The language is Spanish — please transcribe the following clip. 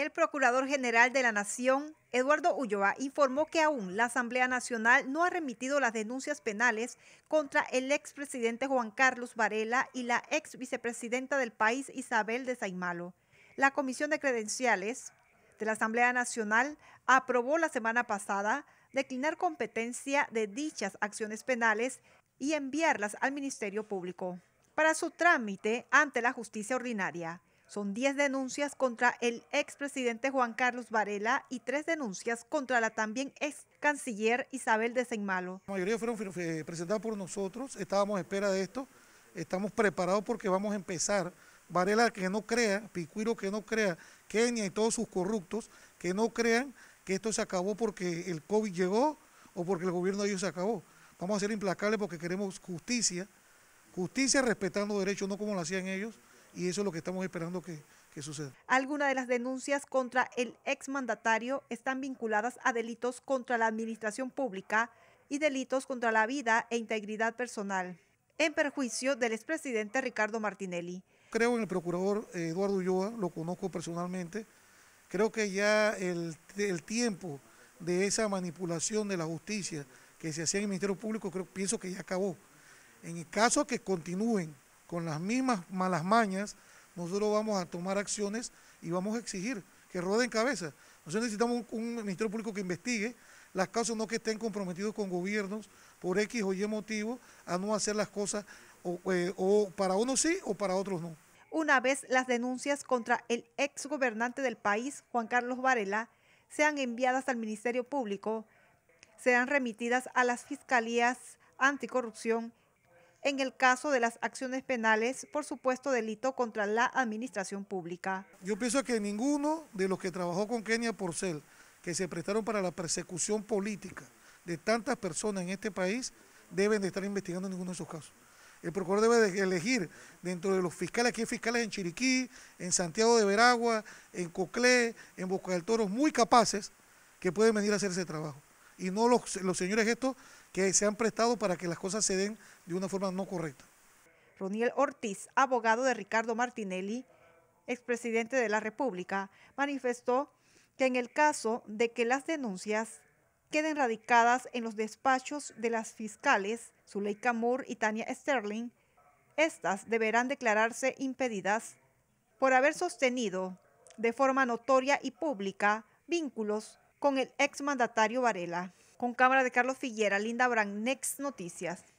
El Procurador General de la Nación, Eduardo Ulloa, informó que aún la Asamblea Nacional no ha remitido las denuncias penales contra el expresidente Juan Carlos Varela y la ex vicepresidenta del país, Isabel de Saint Malo. La Comisión de Credenciales de la Asamblea Nacional aprobó la semana pasada declinar competencia de dichas acciones penales y enviarlas al Ministerio Público para su trámite ante la justicia ordinaria. Son 10 denuncias contra el expresidente Juan Carlos Varela y 3 denuncias contra la también ex canciller Isabel de Saint Malo. La mayoría fueron presentadas por nosotros, estábamos a espera de esto, estamos preparados porque vamos a empezar. Varela que no crea, Picuiro que no crea, Kenia y todos sus corruptos que no crean que esto se acabó porque el COVID llegó o porque el gobierno de ellos se acabó. Vamos a ser implacables porque queremos justicia, justicia respetando derechos, no como lo hacían ellos. Y eso es lo que estamos esperando que suceda. Algunas de las denuncias contra el exmandatario están vinculadas a delitos contra la administración pública y delitos contra la vida e integridad personal, en perjuicio del expresidente Ricardo Martinelli. Creo en el procurador Eduardo Ulloa, lo conozco personalmente. Creo que ya el tiempo de esa manipulación de la justicia que se hacía en el Ministerio Público, pienso que ya acabó. En el caso que continúen con las mismas malas mañas, nosotros vamos a tomar acciones y vamos a exigir que rueden cabeza. Nosotros necesitamos un Ministerio Público que investigue las causas, no que estén comprometidos con gobiernos por X o Y motivo a no hacer las cosas o para unos sí o para otros no. Una vez las denuncias contra el exgobernante del país, Juan Carlos Varela, sean enviadas al Ministerio Público, serán remitidas a las fiscalías anticorrupción. En el caso de las acciones penales, por supuesto, delito contra la administración pública. Yo pienso que ninguno de los que trabajó con Kenia Porcel, que se prestaron para la persecución política de tantas personas en este país, deben de estar investigando ninguno de esos casos. El procurador debe de elegir dentro de los fiscales, aquí hay fiscales en Chiriquí, en Santiago de Veragua, en Coclé, en Bocas del Toro, muy capaces que pueden venir a hacer ese trabajo. Y no los señores estos que se han prestado para que las cosas se den de una forma no correcta. Roniel Ortiz, abogado de Ricardo Martinelli, expresidente de la República, manifestó que en el caso de que las denuncias queden radicadas en los despachos de las fiscales Zuleika Moore y Tania Sterling, estas deberán declararse impedidas por haber sostenido de forma notoria y pública vínculos con el exmandatario Varela. Con cámara de Carlos Figuera, Linda Brand, Next Noticias.